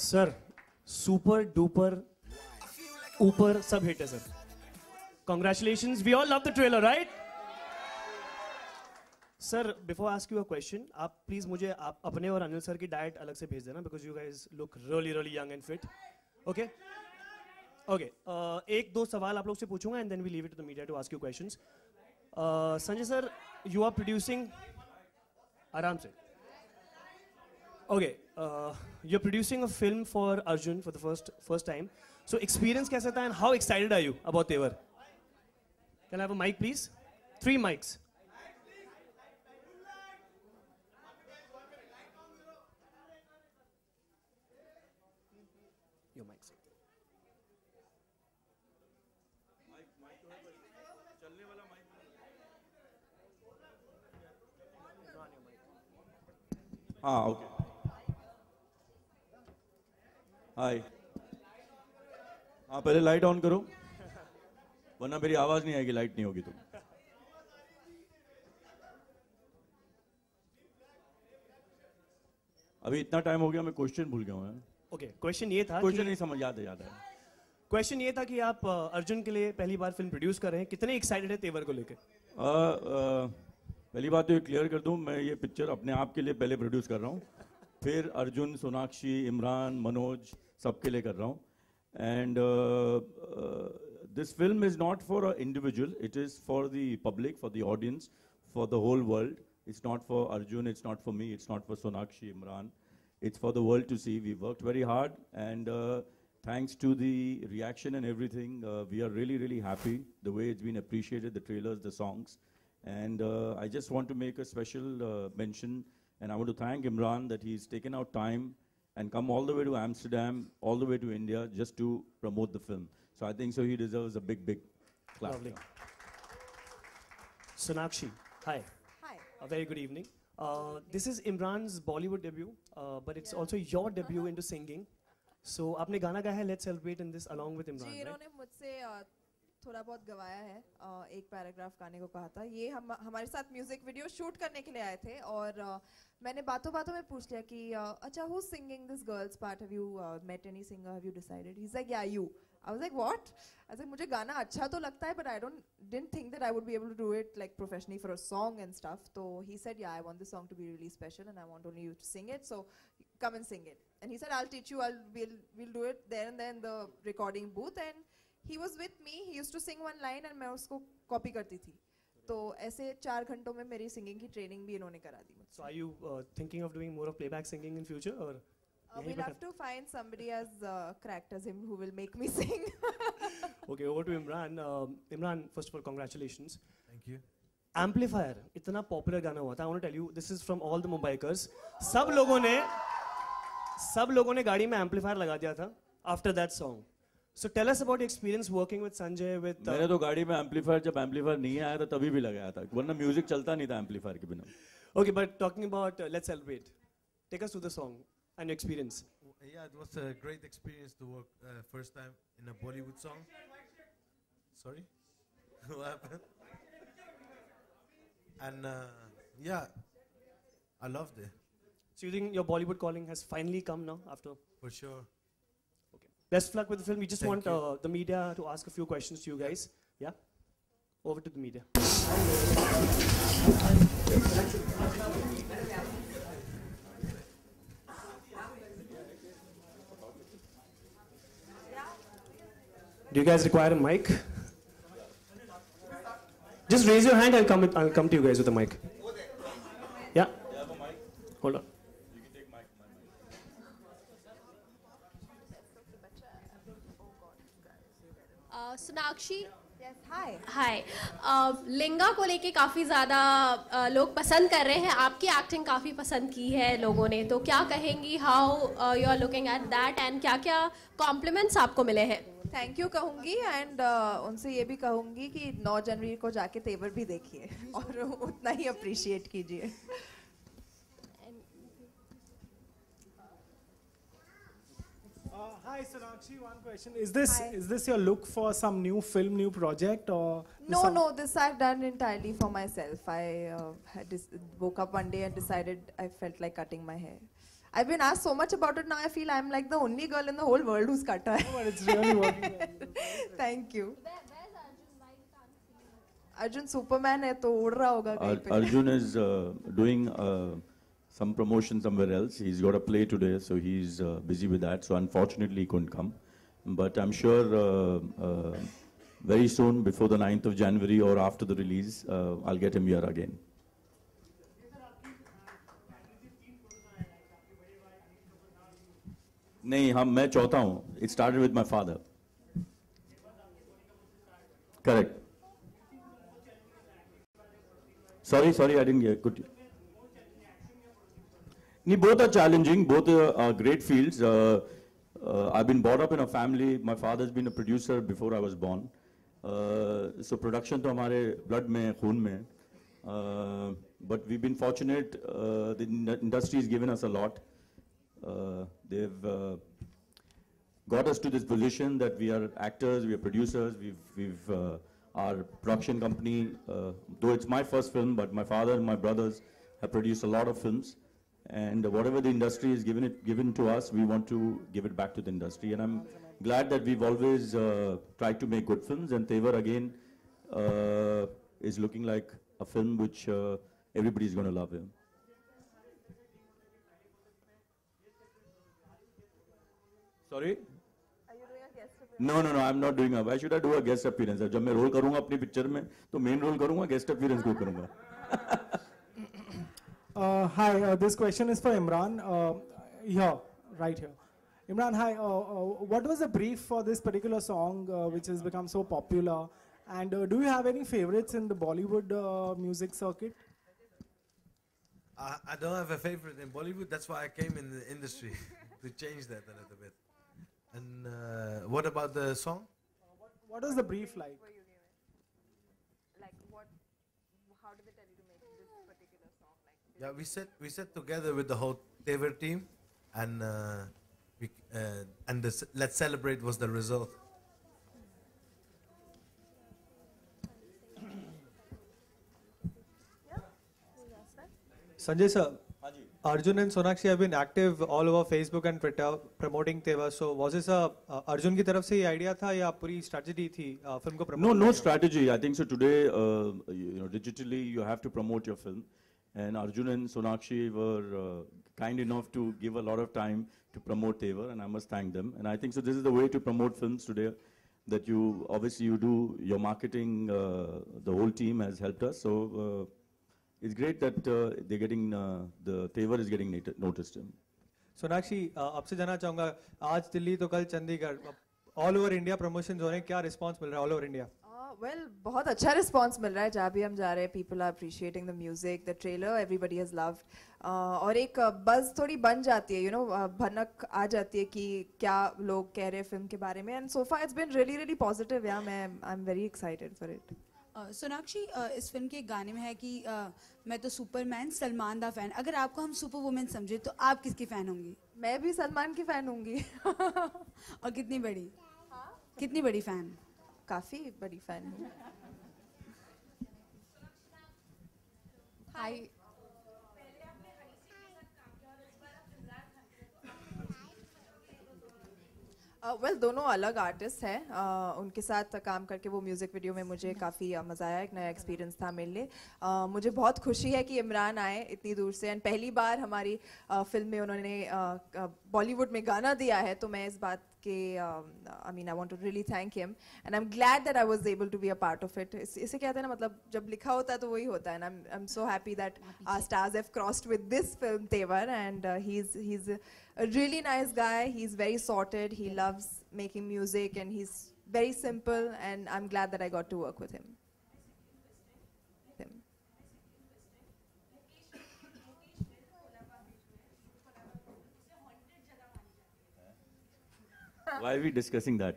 Sir super duper ऊपर सब hit है sir. Congratulations. We all love the trailer, right? Sir, before I ask you a question, आप please मुझे आप अपने और अनिल सर की diet अलग से भेज देना because you guys look really really young and fit. Okay? Okay. एक दो सवाल आप लोग से पूछूँगा and then we leave it to the media to ask you questions. Sanjay sir, you are producing. आराम से. Okay. You are producing a film for Arjun for the first time. So experience कैसा था and how excited are you about Tevar? Can I have a mic, please? 3 mics. Your mic. Ah, okay. Hi. हाँ पहले light on करो वरना मेरी आवाज नहीं आएगी लाइट नहीं होगी तो अभी इतना टाइम हो गया मैं क्वेश्चन भूल गया हूँ ओके क्वेश्चन ये था क्वेश्चन नहीं समझ याद है क्वेश्चन ये था कि आप अर्जुन के लिए पहली बार फिल्म प्रोड्यूस कर रहे हैं कितने एक्साइटेड है तेवर को लेके पहली बात तो ये क्लियर कर दूँ मैं ये पिक्चर अपने आप के लिए पहले प्रोड्यूस कर रहा हूँ फिर अर्जुन सोनाक्षी इमरान मनोज सबके लिए कर रहा हूँ And this film is not for an individual. It is for the public, for the audience, for the whole world. It's not for Arjun. It's not for me. It's not for Sonakshi, Imran. It's for the world to see. We worked very hard, and thanks to the reaction and everything, we are really, really happy. The way it's been appreciated, the trailers, the songs, and I just want to make a special mention. And I want to thank Imran that he's taken out time. And come all the way to Amsterdam, all the way to India, just to promote the film. So I think so he deserves a big, big clap. Lovely. Sonakshi, hi. Hi. A very good evening. This is Imran's Bollywood debut, but it's also your debut into singing. So आपने गाना गाया है. Let's celebrate in this along with Imran. जी इन्होंने मुझसे थोड़ा बहुत गवाया है. एक पैराग्राफ गाने को कहा था. ये हम हमारे साथ म्यूजिक वीडियो शूट करने के लिए आए थे और मैंने बातों-बातों में पूछ लिया कि अच्छा who's singing this girl's part have you met any singer have you decided he's like yeah you I was like what I was like मुझे गाना अच्छा तो लगता है but I didn't think that I would be able to do it like professionally for a song and stuff so he said yeah I want this song to be really special and I want only you to sing it so come and sing it and he said I'll teach you we'll do it there and then in the recording booth and he was with me he used to sing one line and मैं उसको copy करती थी तो ऐसे 4 घंटों में मेरी singing की ट्रेनिंग भी इन्होंने करा दी मुझे। So are you thinking of doing more of playback singing in future or? We'll have to find somebody as cracked as him who will make me sing. Okay, over to Imran. Imran, first of all, congratulations. Thank you. Amplifier, इतना popular गाना हुआ था. I want to tell you, this is from all the Mumbaikers. सब लोगों ने गाड़ी में amplifier लगा दिया था. After that song. So tell us about your experience working with Sanjay with. मैंने तो गाड़ी में amplifier जब amplifier नहीं आया था तभी भी लगाया था वरना music चलता नहीं था amplifier के बिना. Okay, but talking about let's celebrate. Take us to the song and your experience. Yeah, it was a great experience to work first time in a Bollywood song. Sorry, what happened? And yeah, I loved it. So you think your Bollywood calling has finally come now after? For sure. Best luck with the film. We just want the media to ask a few questions to you guys. Yeah? Over to the media. Do you guys require a mic? Just raise your hand. I'll come to you guys with a mic. Yeah? You have a mic? Hold on. Sonakshi, yes, hi. Hi. Linga को लेके काफी ज़्यादा लोग पसंद कर रहे हैं. आपकी एक्टिंग काफी पसंद की है लोगों ने. तो क्या कहेंगी? How you are looking at that and क्या compliments आपको मिले हैं? Thank you कहूँगी and उनसे ये भी कहूँगी कि 9 जनवरी को जाके तेवर भी देखिए और उतना ही appreciate कीजिए. Hi Sonakshi, one question. Is this your look for some new film, new project or? No, this I've done entirely for myself. I woke up one day and decided I felt like cutting my hair. I've been asked so much about it now. I feel I'm like the only girl in the whole world who's cut her hair. But it's really working. Thank you. Where's Arjun? Why can't see him? Arjun Superman hai, to ud raha hoga kahin pe. Arjun is doing some promotion somewhere else. He's got a play today, so he's busy with that. So unfortunately, he couldn't come. But I'm sure very soon, before the 9th of January or after the release, I'll get him here again. नहीं हम मैं चौथा हूँ. It started with my father. Correct. Sorry, I didn't get good. No, both are challenging. Both are great fields. I've been brought up in a family. My father's been a producer before I was born. So production तो हमारे blood में खून में. But we've been fortunate. The industry has given us a lot. They've got us to this position that we are actors, we are producers, we've our production company, though it's my first film, but my father and my brothers have produced a lot of films, and whatever the industry has given to us, we want to give it back to the industry. And I'm glad that we've always tried to make good films, and Tevar again is looking like a film which everybody's going to love him. Sorry? Are you doing a guest appearance? No, I'm not doing a. Why should I do a guest appearance? जब मैं role करूँगा अपनी picture में, तो main role करूँगा, guest appearance को करूँगा. Hi, this question is for Imran. Here, right here. Imran, hi. What was the brief for this particular song, which has become so popular? And do you have any favorites in the Bollywood music circuit? I don't have a favorite in Bollywood. That's why I came in the industry to change that a little bit. And what about the song? What was the brief like? Like what? How did they tell you to make this particular song? Like yeah, we sat together with the whole Tevar team, and the Let's Celebrate was the result. Sanjay sir. Arjun and Sonakshi have been active all over Facebook and Twitter promoting Tevar. So was this a Arjun की तरफ से ये idea था या पूरी strategy थी film को promote? No strategy. I think so. Today, you know, digitally you have to promote your film, and Arjun and Sonakshi were kind enough to give a lot of time to promote Tevar, and I must thank them. And I think so. This is the way to promote films today. That you obviously you do your marketing. The whole team has helped us. So. It's great that they're getting the Tevar is getting noticed. Sonakshi, आपसे जानना चाहूँगा आज दिल्ली तो कल Chandigarh all over India promotions हो रहे हैं क्या response मिल रहा है all over India? Well बहुत अच्छा response मिल रहा है जहाँ भी हम जा रहे हैं people are appreciating the music, the trailer everybody has loved और एक buzz थोड़ी बन जाती है you know भनक आ जाती है कि क्या लोग कह रहे हैं film के बारे में and so far it's been really positive yeah I'm very excited for it. Sonakshi इस फिल्म के गाने में है कि मैं तो सुपरमैन सलमान दा फैन अगर आपको हम सुपरवुमन समझे तो आप किसकी फैन होंगी मैं भी सलमान की फैन होंगी और कितनी बड़ी फैन काफी बड़ी फैन हूँ हाय Well, दोनों अलग आर्टिस्ट हैं उनके साथ काम करके वो म्यूज़िक वीडियो में मुझे काफ़ी मज़ा आया एक नया एक्सपीरियंस था मेरे लिए मुझे बहुत खुशी है कि इमरान आए इतनी दूर से एंड पहली बार हमारी फिल्म में उन्होंने बॉलीवुड में गाना दिया है तो मैं इस बात के I mean I want to really thank him and I am glad that I was able to be a part of it इसे कहते हैं ना मतलब जब लिखा होता है तो वही होता है and I am so happy that our stars have crossed with this film Tevar and he is a really nice guy he's very sorted he loves making music and he's very simple and I'm glad that I got to work with him. Why are we discussing that?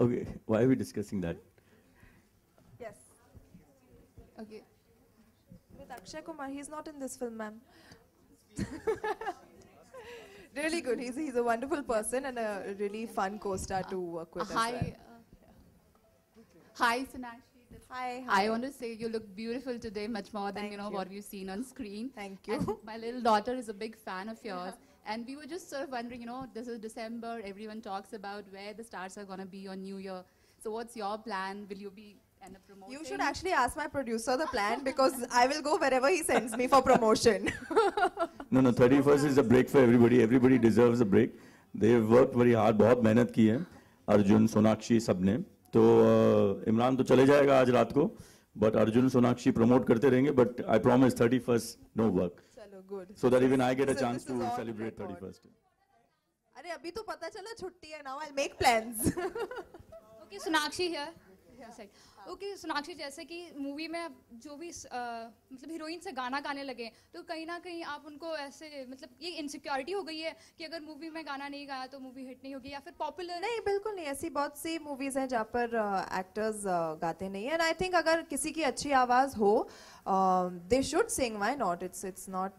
Okay, why are we discussing that? Yes. Okay. With Akshay Kumar, he's not in this film, ma'am. Really good. He's a wonderful person and a really fun co-star to work with. Hi, Sonakshi. Hi, hi. I want to say you look beautiful today, much more than what we've seen on screen. Thank you. And my little daughter is a big fan of yours. And we were just sort of wondering, this is December. Everyone talks about where the stars are going to be on New Year. So what's your plan? Will you be promoting? You should actually ask my producer the plan because I will go wherever he sends me for promotion. No, 31st is a break for everybody. Everybody deserves a break. They've worked very hard. बहुत मेहनत की है. अर्जुन, सोनाक्षी, सबने. तो इमरान तो चले जाएगा आज रात को. But Arjun, Sonakshi promote करते रहेंगे. But I promise 31st no work. चलो good. So that even I get a chance to celebrate 31st. अरे अभी तो पता चला छुट्टी है. Now I'll make plans. Okay, Sonakshi here. Okay, Sonakshi, जैसे कि मूवी में जो भी मतलब हीरोइन से गाना गाने लगे तो कहीं ना कहीं आप उनको ऐसे मतलब ये इनसिक्योरिटी हो गई है कि अगर मूवी में गाना नहीं गाया तो मूवी हिट नहीं होगी या फिर पॉपुलर नहीं. बिल्कुल नहीं. ऐसी बहुत सी मूवीज़ हैं जहाँ पर एक्टर्स गाते नहीं हैं. एंड आई थिंक अगर किसी की अच्छी आवाज़ हो they should sing. Why not. It's not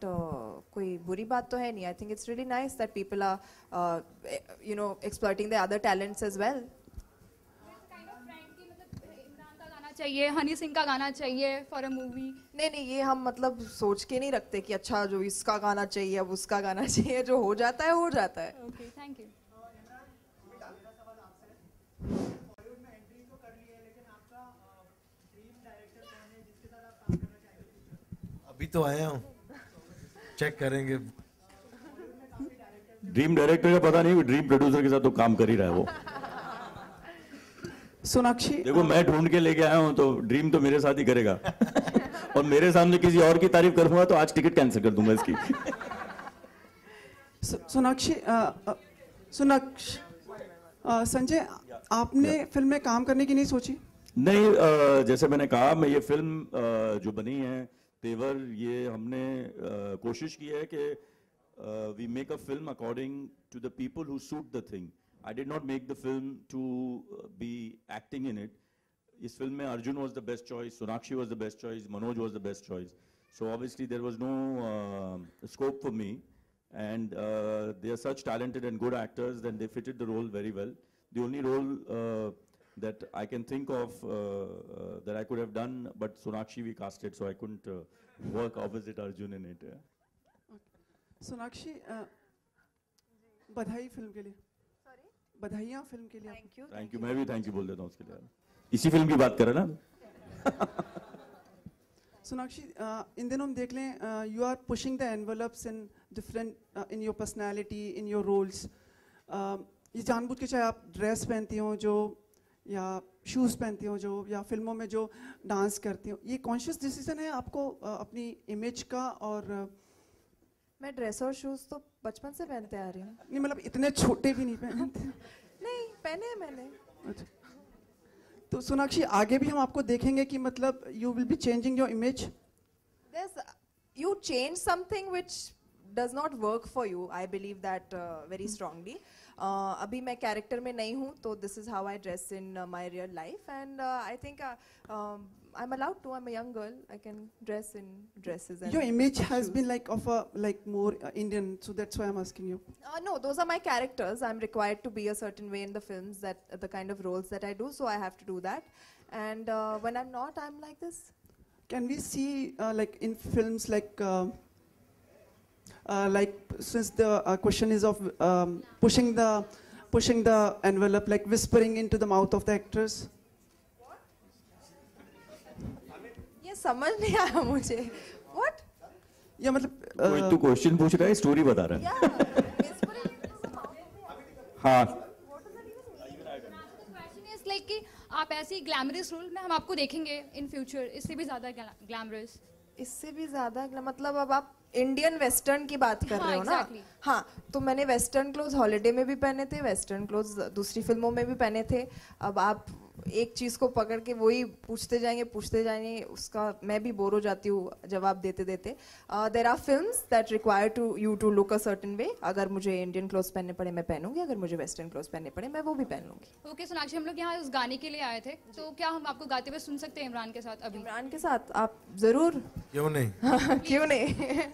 कोई बुरी बात तो है नहीं. I think it's really nice that people are exploiting the other talents as well. चाहिए हनी सिंह का गाना चाहिए फॉर अ मूवी. नहीं, ये हम मतलब सोच के नहीं रखते कि अच्छा जो इसका गाना चाहिए अब उसका गाना चाहिए. जो हो जाता है हो जाता है. Okay, thank you. अभी तो आया हूँ. चेक करेंगे. ड्रीम डायरेक्टर का पता नहीं, ड्रीम प्रोड्यूसर के साथ तो काम कर ही रहा है वो. सोनाक्षी, देखो मैं ढूंढ के लेके आया हूँ तो ड्रीम तो मेरे साथ ही करेगा. और मेरे सामने किसी और की तारीफ करूंगा तो आज टिकट कैंसिल कर दूंगा इसकी. सोनाक्षी, संजय, आपने फिल्म में काम करने की नहीं सोची? नहीं, जैसे मैंने कहा मैं ये फिल्म जो बनी है तेवर, ये हमने कोशिश की है कि we make a film according to the people who suit the thing. I did not make the film to be acting in it. In this film, Arjun was the best choice, Sonakshi was the best choice, Manoj was the best choice. So obviously there was no scope for me. And they are such talented and good actors that they fitted the role very well. The only role that I can think of that I could have done, but Sonakshi we casted, so I couldn't work opposite Arjun in it. Okay. Sonakshi, badhai film ke liye. बधाइयाँ film के लिए. Thank you. मैं भी thank you बोल देता हूँ उसके लिए. इसी फिल्म की बात कर रहे हैं ना. सोनाक्षी, इन दिनों हम देख लें you are pushing the envelopes in different in your personality in your roles. ये जानबूझ के चाहे आप ड्रेस पहनती हो जो या शूज़ पहनती हो जो या फिल्मों में जो डांस करती हो, ये कॉन्शियस डिसीजन है आपको अपनी इमेज का? और मैं ड्रेस और शूज़ तो बचपन से पहनते आ रही हूँ. नहीं मतलब इतने छोटे भी नहीं पहनते. नहीं पहने हैं मैंने. अच्छा, तो सोनाक्षी आगे भी हम आपको देखेंगे कि मतलब you will be changing your image. You change something which does not work for you. I believe that very strongly. अभी मैं कैरेक्टर में नहीं हूँ तो this is how I dress in my real life. And I think I'm allowed to. I'm a young girl. I can dress in dresses. And your image has been like of a more Indian, so that's why I'm asking you. No, those are my characters. I'm required to be a certain way in the films, that the kind of roles that I do, so I have to do that. And when I'm not, I'm like this. Can we see like in films like since the question is of pushing the envelope, like whispering into the mouth of the actress? समझ नहीं आया मुझे. What? या मतलब कोई तो question पूछ रहा है, स्टोरी बता रहा है. हाँ. क्वेश्चन इज लाइक कि आप ऐसी ग्लैमरस रोल में हम आपको देखेंगे इन फ्यूचर, इससे भी ज्यादा ग्लैमरस, इससे भी ज्यादा मतलब अब आप इंडियन वेस्टर्न की बात कर रहे हो ना. हाँ, तो मैंने वेस्टर्न क्लोथ हॉलीडे में भी पहने थे, वेस्टर्न क्लोथ दूसरी फिल्मों में भी पहने थे. अब आप एक चीज को पकड़ के वही पूछते जाएंगे उसका मैं भी बोर हो जाती हूँ जवाब देते देते. There are films that require to you to look a certain way. अगर मुझे इंडियन क्लोथ्स पहनने पड़े मैं पहनूंगी, अगर मुझे वेस्टर्न क्लोथ्स पहनने पड़े मैं वो भी पहन लूंगी. ओके सोनाक्षी, हम लोग यहाँ उस गाने के लिए आए थे तो क्या हम आपको गाते हुए सुन सकते हैं इमरान के साथ? अभी इमरान के साथ आप जरूर. क्यों नहीं. क्यों नहीं.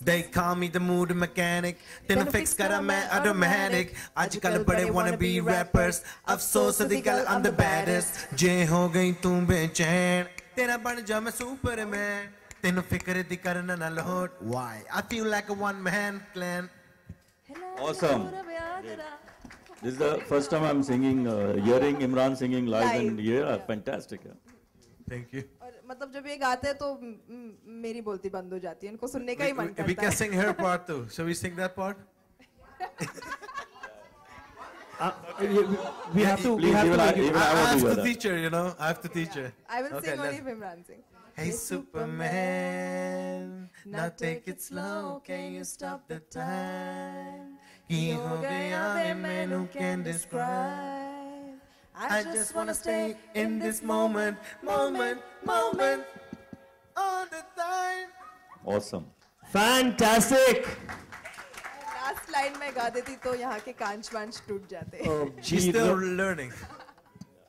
They call me the mood mechanic, then I fix kara main automatic. Aajkal bade wanna be rappers, afsos adikal I'm the baddest. Je ho gayi tu bechain, tera ban ja main superman. Tenu fikr di karna na lot. Why? I feel like a one-man clan. Awesome. This is the first time I'm singing, hearing Imran singing live, and yeah, fantastic. Thank you. मतलब जब ये गाते हैं तो मेरी बोलती बंद हो जाती है, उनको सुनने का ही मन करता है. We can sing her part too. Shall we sing that part? We have to. I have to teach her, you know. I have to teach her. I will sing only if Imran sings. Hey Superman, now take it slow. Can you stop the time? Ki ho gaya hai main no can describe. I just wanna stay in this moment, moment, moment, all the time. Awesome. Fantastic. Last line मैं गा देती तो यहाँ के कांच-वांच टूट जाते. She's still learning.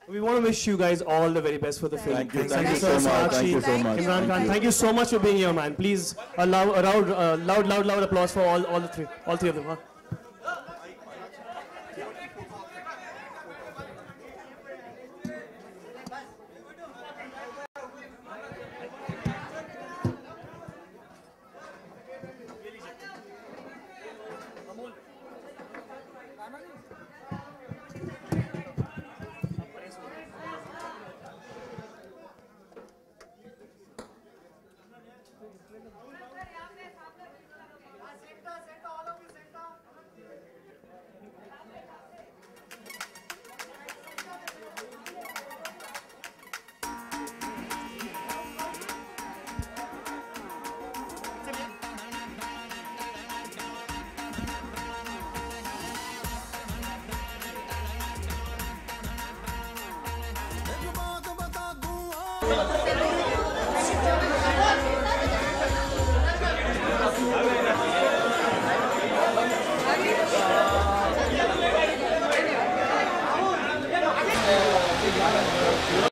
We want to wish you guys all the very best for the film. Thank you so much. Thank you so much. Imran Khan, thank you so much for being here, man. Please allow a loud applause for all three of them. Huh?